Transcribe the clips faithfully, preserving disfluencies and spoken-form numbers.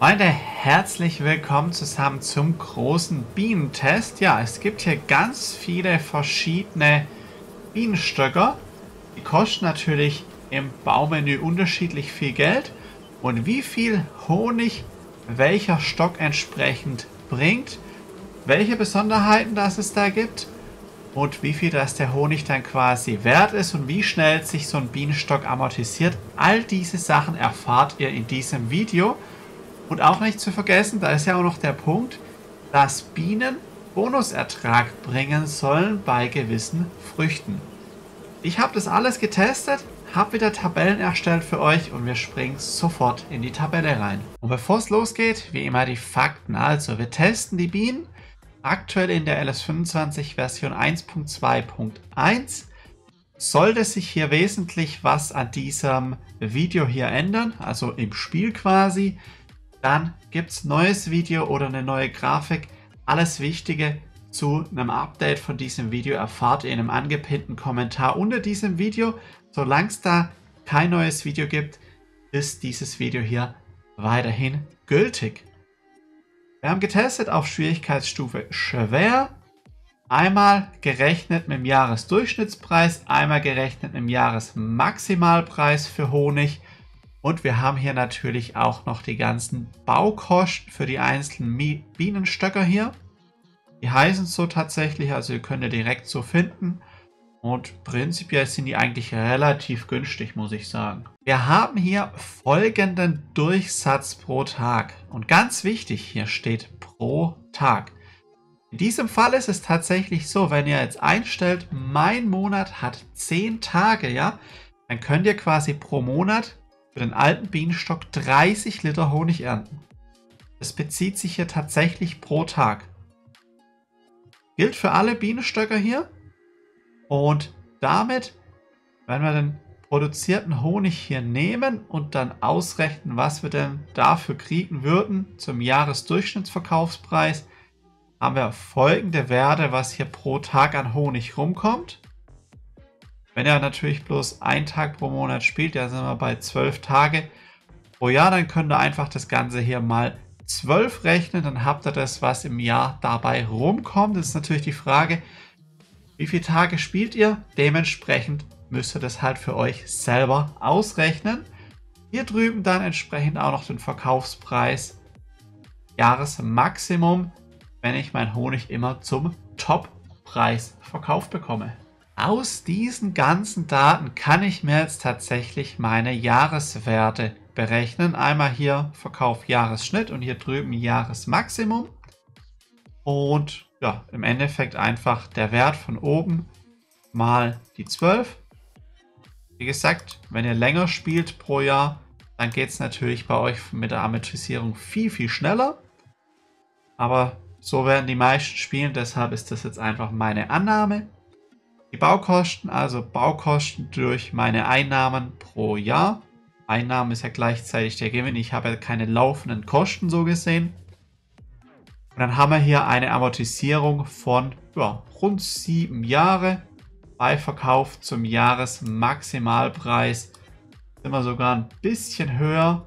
Freunde, herzlich willkommen zusammen zum großen Bienentest. Ja, es gibt hier ganz viele verschiedene Bienenstöcke. Die kosten natürlich im Baumenü unterschiedlich viel Geld. Und wie viel Honig welcher Stock entsprechend bringt, welche Besonderheiten das es da gibt und wie viel das der Honig dann quasi wert ist und wie schnell sich so ein Bienenstock amortisiert. All diese Sachen erfahrt ihr in diesem Video. Und auch nicht zu vergessen, da ist ja auch noch der Punkt, dass Bienen Bonusertrag bringen sollen bei gewissen Früchten. Ich habe das alles getestet, habe wieder Tabellen erstellt für euch und wir springen sofort in die Tabelle rein. Und bevor es losgeht, wie immer die Fakten. Also wir testen die Bienen aktuell in der L S fünfundzwanzig Version eins Punkt zwei Punkt eins. Sollte sich hier wesentlich was an diesem Video hier ändern, also im Spiel quasi, dann gibt es ein neues Video oder eine neue Grafik. Alles Wichtige zu einem Update von diesem Video erfahrt ihr in einem angepinnten Kommentar unter diesem Video. Solange es da kein neues Video gibt, ist dieses Video hier weiterhin gültig. Wir haben getestet auf Schwierigkeitsstufe schwer. Einmal gerechnet mit dem Jahresdurchschnittspreis, einmal gerechnet mit dem Jahresmaximalpreis für Honig. Und wir haben hier natürlich auch noch die ganzen Baukosten für die einzelnen Bienenstöcker hier. Die heißen so tatsächlich, also ihr könnt ihr direkt so finden. Und prinzipiell sind die eigentlich relativ günstig, muss ich sagen. Wir haben hier folgenden Durchsatz pro Tag. Und ganz wichtig, hier steht pro Tag. In diesem Fall ist es tatsächlich so, wenn ihr jetzt einstellt, mein Monat hat zehn Tage, ja, dann könnt ihr quasi pro Monat für den alten Bienenstock dreißig Liter Honig ernten. Das bezieht sich hier tatsächlich pro Tag. Gilt für alle Bienenstöcke hier. Und damit, wenn wir den produzierten Honig hier nehmen und dann ausrechnen, was wir denn dafür kriegen würden zum Jahresdurchschnittsverkaufspreis, haben wir folgende Werte, was hier pro Tag an Honig rumkommt. Wenn ihr natürlich bloß einen Tag pro Monat spielt, ja, sind wir bei zwölf Tage pro Jahr, dann könnt ihr einfach das Ganze hier mal zwölf rechnen, dann habt ihr das, was im Jahr dabei rumkommt. Das ist natürlich die Frage, wie viele Tage spielt ihr? Dementsprechend müsst ihr das halt für euch selber ausrechnen. Hier drüben dann entsprechend auch noch den Verkaufspreis Jahresmaximum, wenn ich meinen Honig immer zum Toppreis verkauft bekomme. Aus diesen ganzen Daten kann ich mir jetzt tatsächlich meine Jahreswerte berechnen. Einmal hier Verkauf Jahresschnitt und hier drüben Jahresmaximum. Und ja, im Endeffekt einfach der Wert von oben mal die zwölf. Wie gesagt, wenn ihr länger spielt pro Jahr, dann geht es natürlich bei euch mit der Amortisierung viel, viel schneller. Aber so werden die meisten spielen, deshalb ist das jetzt einfach meine Annahme. Die Baukosten, also Baukosten durch meine Einnahmen pro Jahr. Einnahmen ist ja gleichzeitig der Gewinn. Ich habe ja keine laufenden Kosten so gesehen. Und dann haben wir hier eine Amortisierung von ja, rund sieben Jahre. Bei Verkauf zum Jahresmaximalpreis sind wir sogar ein bisschen höher,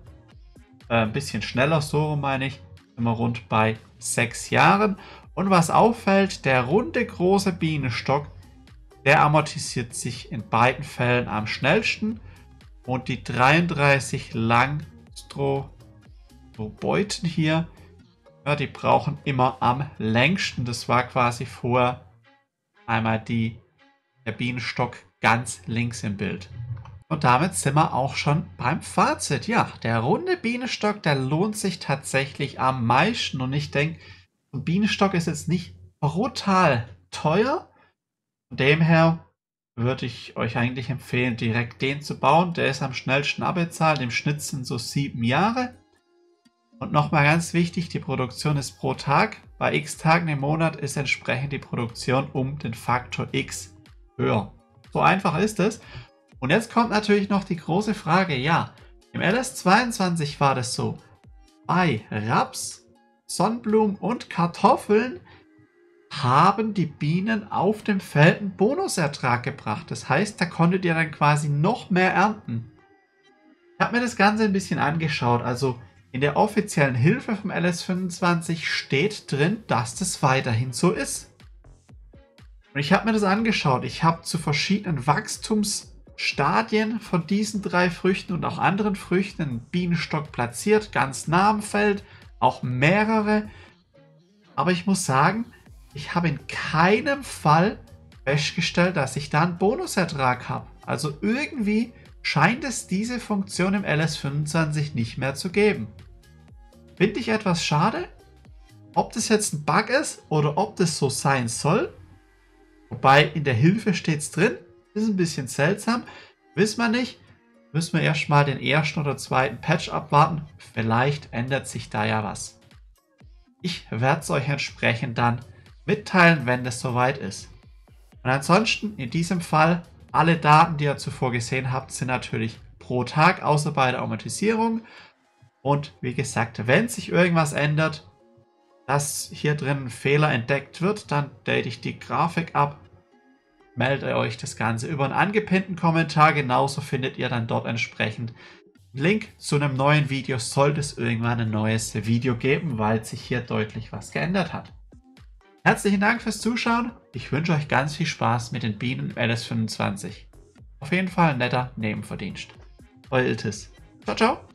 äh, ein bisschen schneller, so meine ich, sind wir rund bei sechs Jahren. Und was auffällt, der runde große Bienenstock, der amortisiert sich in beiden Fällen am schnellsten und die dreiunddreißig Langstrobeuten hier, ja, die brauchen immer am längsten. Das war quasi vorher einmal die, der Bienenstock ganz links im Bild. Und damit sind wir auch schon beim Fazit. Ja, der runde Bienenstock, der lohnt sich tatsächlich am meisten und ich denke, ein Bienenstock ist jetzt nicht brutal teuer. Von dem her würde ich euch eigentlich empfehlen, direkt den zu bauen. Der ist am schnellsten abbezahlt. Im Schnitt sind so sieben Jahre. Und nochmal ganz wichtig, die Produktion ist pro Tag. Bei x Tagen im Monat ist entsprechend die Produktion um den Faktor x höher. So einfach ist es. Und jetzt kommt natürlich noch die große Frage. Ja, im L S zweiundzwanzig war das so. Bei Raps, Sonnenblumen und Kartoffeln haben die Bienen auf dem Feld einen Bonusertrag gebracht. Das heißt, da konntet ihr dann quasi noch mehr ernten. Ich habe mir das Ganze ein bisschen angeschaut. Also In der offiziellen Hilfe vom L S fünfundzwanzig steht drin, dass das weiterhin so ist. Und ich habe mir das angeschaut. Ich habe zu verschiedenen Wachstumsstadien von diesen drei Früchten und auch anderen Früchten einen Bienenstock platziert, ganz nah am Feld, auch mehrere. Aber ich muss sagen, ich habe in keinem Fall festgestellt, dass ich da einen Bonusertrag habe. Also irgendwie scheint es diese Funktion im L S fünfundzwanzig nicht mehr zu geben. Finde ich etwas schade, ob das jetzt ein Bug ist oder ob das so sein soll. Wobei in der Hilfe steht es drin, ist ein bisschen seltsam, wissen wir nicht. Müssen wir erstmal den ersten oder zweiten Patch abwarten, vielleicht ändert sich da ja was. Ich werde es euch entsprechend dann mitteilen, wenn das soweit ist. Und ansonsten in diesem Fall, alle Daten, die ihr zuvor gesehen habt, sind natürlich pro Tag, außer bei der Automatisierung. Und wie gesagt, wenn sich irgendwas ändert, dass hier drin ein Fehler entdeckt wird, dann date ich die Grafik ab, melde euch das Ganze über einen angepinnten Kommentar. Genauso findet ihr dann dort entsprechend einen Link zu einem neuen Video, sollte es irgendwann ein neues Video geben, weil sich hier deutlich was geändert hat. Herzlichen Dank fürs Zuschauen. Ich wünsche euch ganz viel Spaß mit den Bienen im L S fünfundzwanzig. Auf jeden Fall ein netter Nebenverdienst. Euer Iltis. Ciao, ciao.